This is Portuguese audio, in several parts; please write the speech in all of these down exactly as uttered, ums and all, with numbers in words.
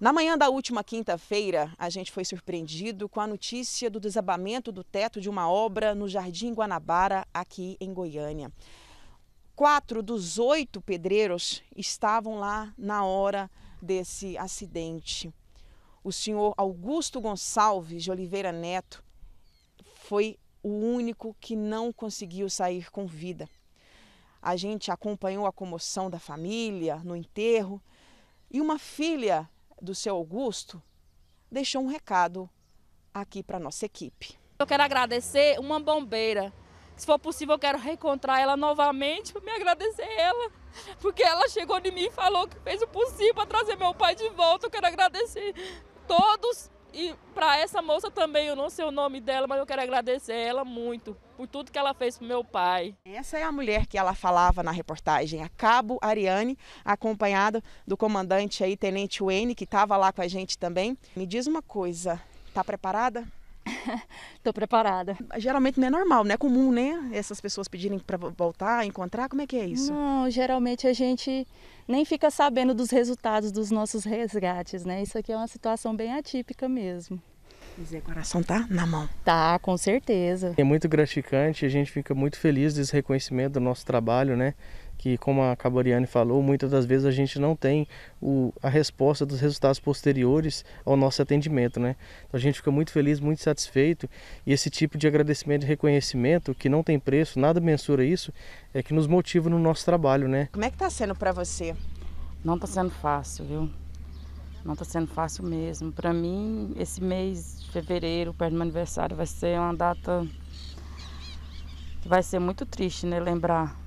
Na manhã da última quinta-feira, a gente foi surpreendido com a notícia do desabamento do teto de uma obra no Jardim Guanabara, aqui em Goiânia. Quatro dos oito pedreiros estavam lá na hora desse acidente. O senhor Augusto Gonçalves de Oliveira Neto foi o único que não conseguiu sair com vida. A gente acompanhou a comoção da família no enterro e uma filha do seu Augusto deixou um recado aqui para a nossa equipe. Eu quero agradecer uma bombeira. Se for possível, eu quero reencontrar ela novamente para me agradecer a ela, porque ela chegou de mim e falou que fez o possível para trazer meu pai de volta. Eu quero agradecer todos e para essa moça também, eu não sei o nome dela, mas eu quero agradecer ela muito por tudo que ela fez para meu pai. Essa é a mulher que ela falava na reportagem, a Cabo Ariane, acompanhada do comandante aí, Tenente Uene, que estava lá com a gente também. Me diz uma coisa, tá preparada? Estou preparada. Geralmente não é normal, não é comum, né? Essas pessoas pedirem para voltar, encontrar, como é que é isso? Não, geralmente a gente nem fica sabendo dos resultados dos nossos resgates, né? Isso aqui é uma situação bem atípica mesmo. Dizer, o coração tá na mão. Tá, com certeza. É muito gratificante, a gente fica muito feliz desse reconhecimento do nosso trabalho, né? Que, como a Cabo Ariane falou, muitas das vezes a gente não tem o, a resposta dos resultados posteriores ao nosso atendimento, né? Então a gente fica muito feliz, muito satisfeito, e esse tipo de agradecimento e reconhecimento, que não tem preço, nada mensura isso, é que nos motiva no nosso trabalho, né? Como é que tá sendo para você? Não tá sendo fácil, viu? Não tá sendo fácil mesmo. Para mim, esse mês de fevereiro, perto do meu aniversário, vai ser uma data que vai ser muito triste, né? Lembrar.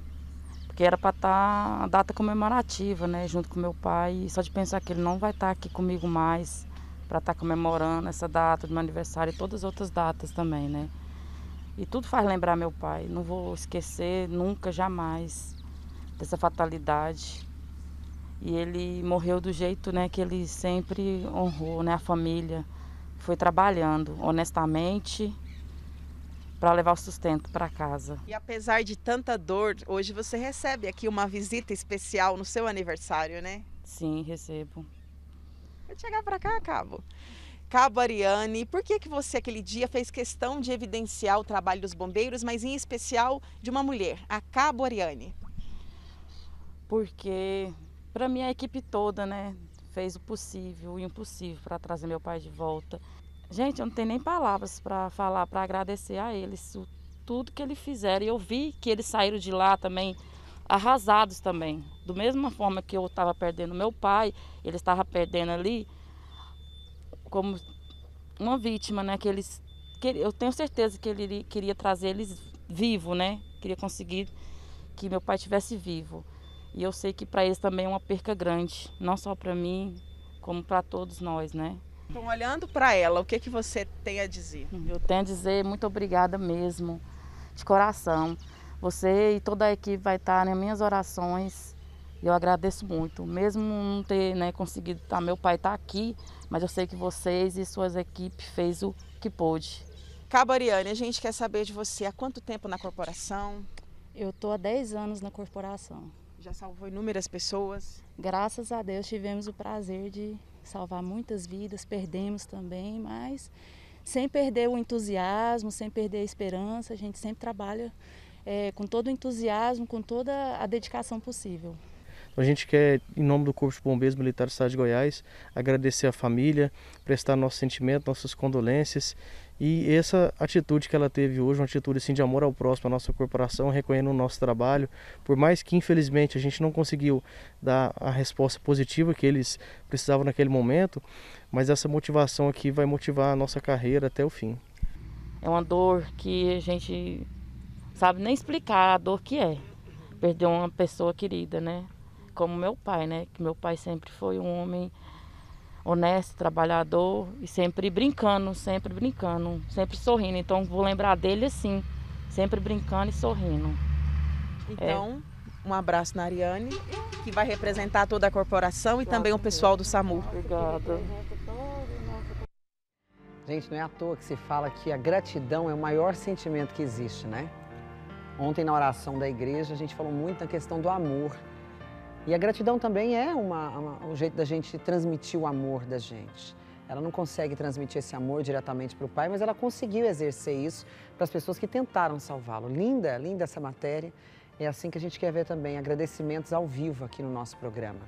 Porque era para estar uma data comemorativa, né, junto com meu pai. E só de pensar que ele não vai estar aqui comigo mais para estar comemorando essa data do meu aniversário e todas as outras datas também, né. E tudo faz lembrar meu pai. Não vou esquecer nunca, jamais, dessa fatalidade. E ele morreu do jeito, né, que ele sempre honrou, né, a família. Foi trabalhando honestamente para levar o sustento para casa. E apesar de tanta dor, hoje você recebe aqui uma visita especial no seu aniversário, né? Sim, recebo. Vou chegar para cá, Cabo. Cabo Ariane, por que que você aquele dia fez questão de evidenciar o trabalho dos bombeiros, mas em especial de uma mulher, a Cabo Ariane? Porque para mim a equipe toda, né, fez o possível e o impossível para trazer meu pai de volta. Gente, eu não tenho nem palavras para falar, para agradecer a eles tudo que eles fizeram. E eu vi que eles saíram de lá também arrasados também. Da mesma forma que eu estava perdendo meu pai, eles estavam perdendo ali como uma vítima, né? Que eles, que eu tenho certeza que ele queria trazer eles vivo, né? Queria conseguir que meu pai estivesse vivo. E eu sei que para eles também é uma perca grande, não só para mim, como para todos nós, né? Então, olhando para ela, o que que você tem a dizer? Eu tenho a dizer muito obrigada mesmo, de coração. Você e toda a equipe vai estar nas minhas orações e eu agradeço muito. Mesmo não ter, né, conseguido, tá, meu pai está aqui, mas eu sei que vocês e suas equipes fez o que pôde. Cabo Ariane, a gente quer saber de você há quanto tempo na corporação? Eu estou há dez anos na corporação. Já salvou inúmeras pessoas? Graças a Deus tivemos o prazer de salvar muitas vidas, perdemos também, mas sem perder o entusiasmo, sem perder a esperança, a gente sempre trabalha é, com todo o entusiasmo, com toda a dedicação possível. A gente quer, em nome do Corpo de Bombeiros Militar do Estado de Goiás, agradecer a família, prestar nosso sentimento, nossas condolências. E essa atitude que ela teve hoje, uma atitude assim, de amor ao próximo, a nossa corporação, reconhecendo o nosso trabalho. Por mais que, infelizmente, a gente não conseguiu dar a resposta positiva que eles precisavam naquele momento, mas essa motivação aqui vai motivar a nossa carreira até o fim. É uma dor que a gente sabe nem explicar a dor que é. Perder uma pessoa querida, né? Como meu pai, né? Que meu pai sempre foi um homem honesto, trabalhador e sempre brincando, sempre brincando, sempre sorrindo. Então vou lembrar dele assim, sempre brincando e sorrindo. Então, é. um abraço na Ariane, que vai representar toda a corporação e também o pessoal do SAMU. Obrigada. Gente, não é à toa que se fala que a gratidão é o maior sentimento que existe, né? Ontem na oração da igreja a gente falou muito na questão do amor. E a gratidão também é uma, uma, um jeito da gente transmitir o amor da gente. Ela não consegue transmitir esse amor diretamente para o pai, mas ela conseguiu exercer isso para as pessoas que tentaram salvá-lo. Linda, linda essa matéria. É assim que a gente quer ver também, agradecimentos ao vivo aqui no nosso programa.